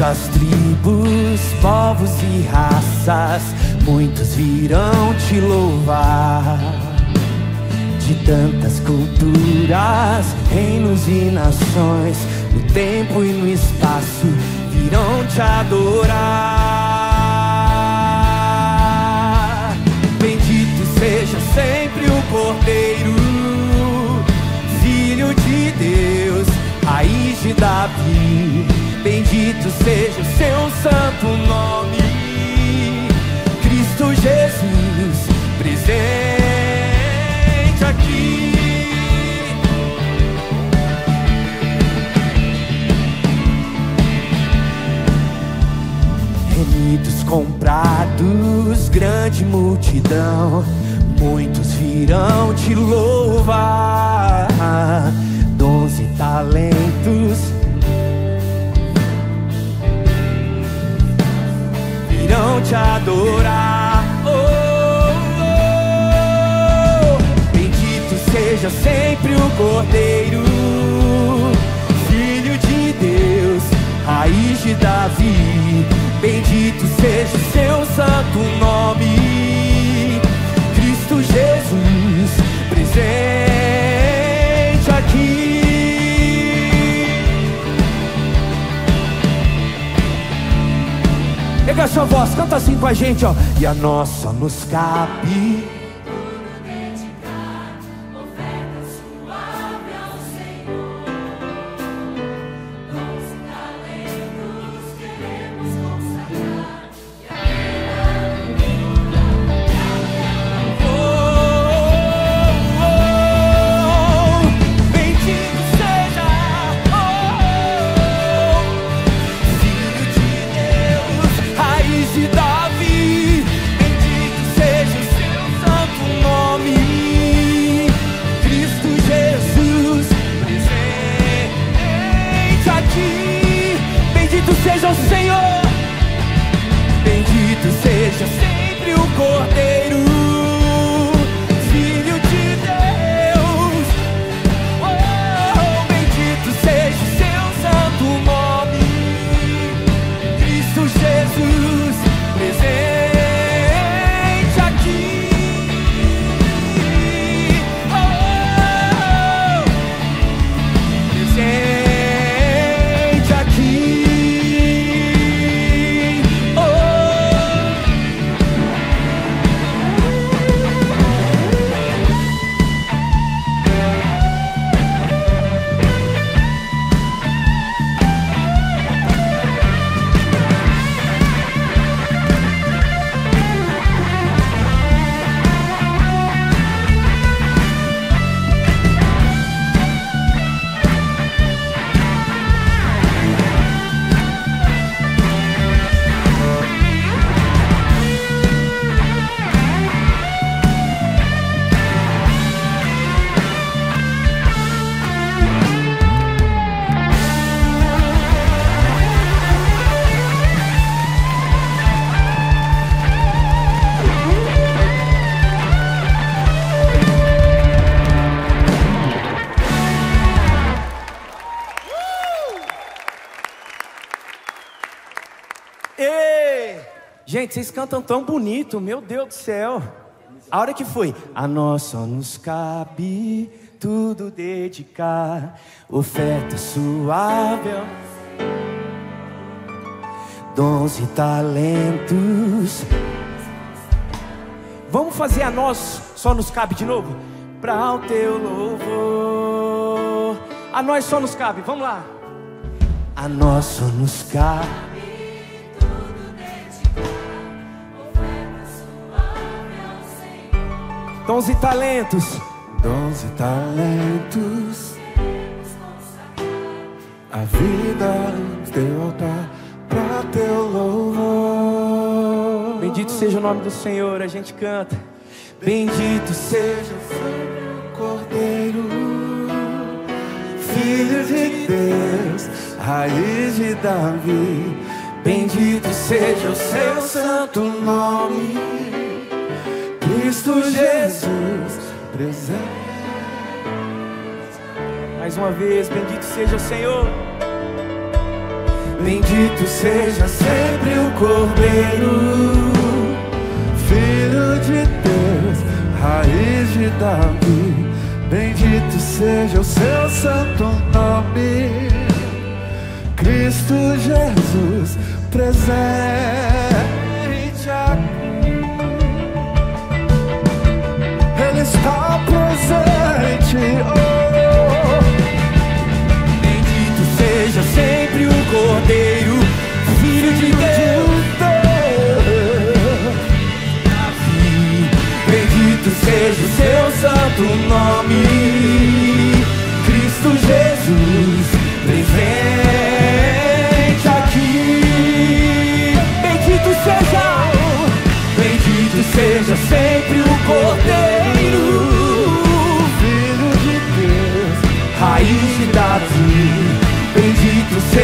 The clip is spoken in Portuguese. Muitas tribos, povos e raças, muitos virão te louvar. De tantas culturas, reinos e nações, no tempo e no espaço, virão te adorar. Bendito seja sempre o Cordeiro, Filho de Deus, raiz de Davi. Bendito seja o seu santo nome, Cristo Jesus, presente aqui. Remidos, comprados, grande multidão, muitos virão te louvar. 12 talentos virão te adorar. Oh, oh, oh. Bendito seja sempre o Cordeiro, Filho de Deus, raiz de Davi. Bendito seja o seu santo nome, Cristo Jesus, presente aqui. Pega a sua voz, canta assim com a gente, ó. E a nossa nos cabe. Tudo dedicar, oferta suave ao Senhor. 12 talentos queremos consagrar. E a vida, bendito seja, oh, oh, Filho de Deus, raiz de Davi. Bendito seja o seu santo nome, Cristo Jesus, presente aqui. Bendito seja o Senhor, bendito seja sempre o Cordeiro, Filho de Deus. Oh, bendito seja o seu santo nome, Cristo Jesus, presente aqui. Oh, presente aqui. Oh. Ei! Gente, vocês cantam tão bonito, meu Deus do céu. A hora que foi, a nós só nos cabe tudo dedicar, oferta suave, 12 talentos. Vamos fazer a nós só nos cabe de novo? Para o teu louvor. A nós só nos cabe, vamos lá. A nós só nos cabe. Doze talentos, a vida no teu altar, pra teu louvor. Bendito seja o nome do Senhor, a gente canta. Bendito seja o Cordeiro, Filho de Deus, raiz de Davi. Bendito seja o seu santo nome, Cristo Jesus, presente. Mais uma vez, bendito seja o Senhor. Bendito seja sempre o Cordeiro, Filho de Deus, raiz de Davi. Bendito seja o seu santo nome, Cristo Jesus presente aqui. Ele está presente, oh. Bendito seja sempre o Cordeiro, Filho de Deus, Davi. Bendito seja o seu santo nome, Cristo Jesus presente aqui. Bendito seja sempre o Cordeiro, Filho de Deus, raiz de Davi. Bendito seja